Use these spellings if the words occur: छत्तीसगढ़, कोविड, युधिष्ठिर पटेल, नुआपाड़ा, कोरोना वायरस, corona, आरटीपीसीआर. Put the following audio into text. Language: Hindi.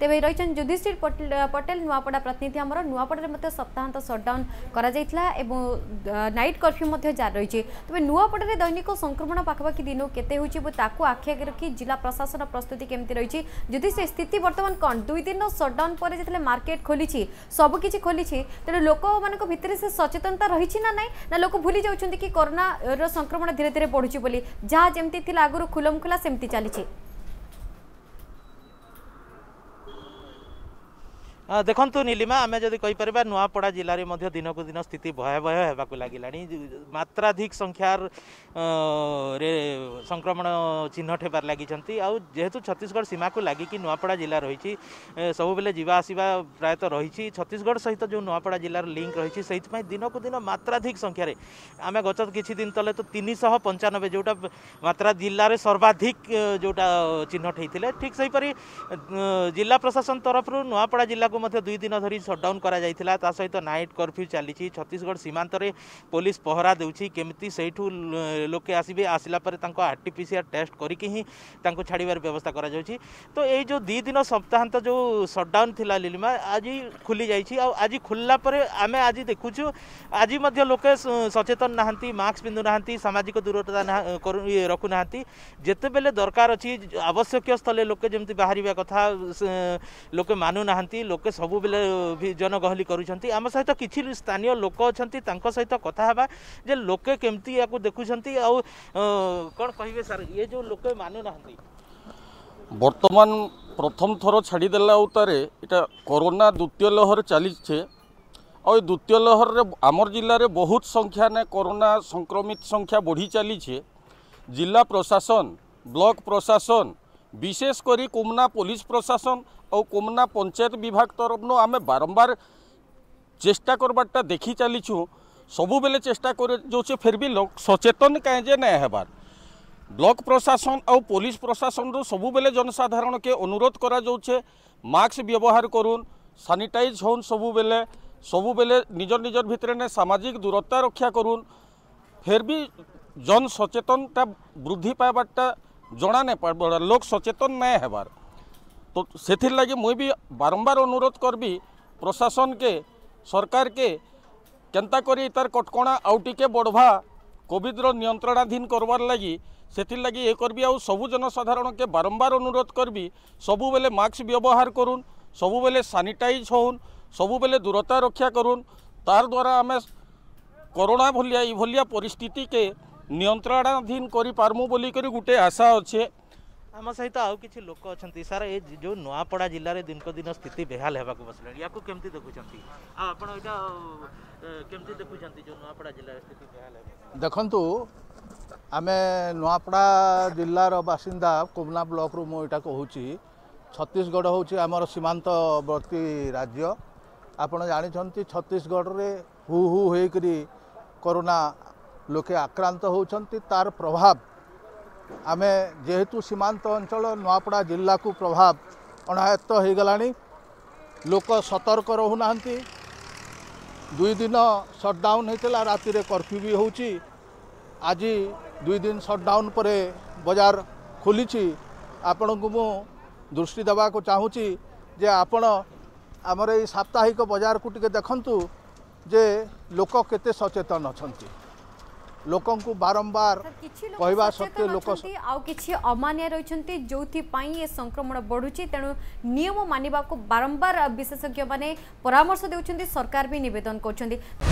तेरे रही युधिष्ठिर पटेल नुआपाड़ा प्रतिनिधि आमर नुआपाड़ा सप्ताहांत सटडाउन कर नाइट कर्फ्यू जारी रही। तेज नुआपाड़ा दैनिक संक्रमण पाखापाखि दिन केते आखि आगे रखी जिला प्रशासन प्रस्तुति केमती रही युधिष्ठिर स्थिति बर्तमान कौन दुई दिन सटडाउन पर जितने मार्केट खोली सबकि खोली तेरे लोक मानक भितर से सचेतनता रही ना ना ना लोक भूली जाउछन्ती कि कोरोना संक्रमण धीरे धीरे बढ़ुची बोली जहाँ जमती थी आगुरी खुलम खुला सेमती चली। देखु नीलिमा आम जब कहीपर नुआपड़ा जिले में दिनकू दिन स्थित भयावह होगा लगिला मात्राधिक संख्यार रे संक्रमण चिन्ह ठेबार लगी जेहेतु छत्तीसगढ़ सीमा को लगिकी नुआपड़ा जिला रही सबुले जावासवा प्रायतः रही छत्तीसगढ़ सहित जो नुआपड़ा जिलार लिंक रही से दिनकू दिन मात्राधिक संख्यार आम गत किसी दिन तले तो 395 जोटा मात्रा जिले में सर्वाधिक जोटा चिन्ह ठेले ठीक से हीपरी जिला प्रशासन तरफ नुआपड़ा जिला दुई दिन धरी सटडाउन करा जायथिला ता सहित नाइट कर्फ्यू चली छत्तीसगढ़ सीमांत रे पुलिस पहरा देउछि केमती सेठू लोके आसीबे आसिला परे तांको आरटीपीसीआर टेस्ट करिके ही तांको छाड़ीबार व्यवस्था करा जाउछि। तो एई जो दुई दिन सप्ताहांत जो सटडाउन थिला लिलिमा आज खुली जाइछि आ आज खुल्ला परे आमे आज देखुछु आज मध्य लोके सचेतन नाहंती मास्क पिंधु नाहंती सामाजिक दूरता रखु नाहंती जेतेबेले दरकार अछि आवश्यक स्थले लोके जेमती बाहरिबा कथा लोके मानु नाहंती लोके सबु बेले भी जनगहली करुछंती आम सहित किछि स्थानीय लोक अछंती तांको सहित कथा हबा जे लोके केमती याकू देखुछंती आ कोन कहिबे सर ये जो लोके मानु नाहंती वर्तमान प्रथम थरो छाडी देला उतारे इटा कोरोना द्वितीय लहर चली छे आ द्वितीय लहर रे आमर जिल्ला रे बहुत संख्या ने कोरोना संक्रमित संख्या बढ़ी चली छे। जिला प्रशासन ब्लॉक प्रशासन विशेष करी कोमना पुलिस प्रशासन और कोमना पंचायत विभाग तरफ नो आमे बारंबार चेष्टा करबाटा देखी चली छू सबु बेले चेष्टा कर जो छे फिर भी लोग सचेतन कहे जे नै हेबार ब्लॉक प्रशासन और पुलिस प्रशासन रो सबु बेले जनसाधारण के अनुरोध करा जो छे मास्क व्यवहार करून सैनिटाइज होन सबु बेले निजर निजर भितर ने सामाजिक दूरता रक्षा करून फिर भी जन सचेतनता वृद्धि पाइबाटा जना नहीं पार लोक सचेतन ना हेबार तो से लगे मुई भी बारंबार अनुरोध करबी प्रशासन के सरकार के केंता करी तार कटकणा आउटिके बढ़वा कोविड रो नियंत्रणाधीन करवार लगी से लगी ये करबी आ सबु जनसाधारण के बारंबार अनुरोध करबी सबु बेले मास्क व्यवहार करून सबु बेले सैनिटाइज होउन सबु बेले दूरता रक्षा करून तार द्वारा आमे कोरोना भलिया ई भलिया परिस्थिति के नियंत्रणाधीन करी पारमु बोली करी गुटे आशा अच्छे। आम सहित आउ किसी लोक अच्छा सार ये जो नुआपड़ा जिले में दिनको दिन स्थिति बेहाल होगा बसला या केमती देखुंती आपति देखुंत जो नुआपड़ा जिले स्थिति बेहाल देखु आम नुआपड़ा जिलार बासिंदा कोमना ब्लॉक रु मुझा कहूँ छत्तीसगढ़ होमर सीमांतवर्ती राज्य आपड़ जानते छत्तीसगढ़ में हु हु होकरी कोरोना लोके आक्रांत होती तार प्रभाव आम जेहेतु सीमांत अंचल नुआपड़ा जिला को प्रभाव अणायत्त हो गला लोक सतर्क रुना दुई दिन सटडाउन होता राति कर्फ्यू भी हो आज दुई दिन सटडाउन पर बाजार खोली आपण को मु दृष्टि देवा को चाहूँगी जे आपण आमर ये साप्ताहिक बाजार को टिके देखंतु जे लोक केते सचेतन अछंती लोकन को बारंबार कहवा सत्य लोक आउ किसी अमानिया रही जो ये संक्रमण बढ़ुची तेणु नियम मानिबा को बारंबार विशेषज्ञ माने परामर्श देउछन्ती सरकार भी निवेदन करछन्ती।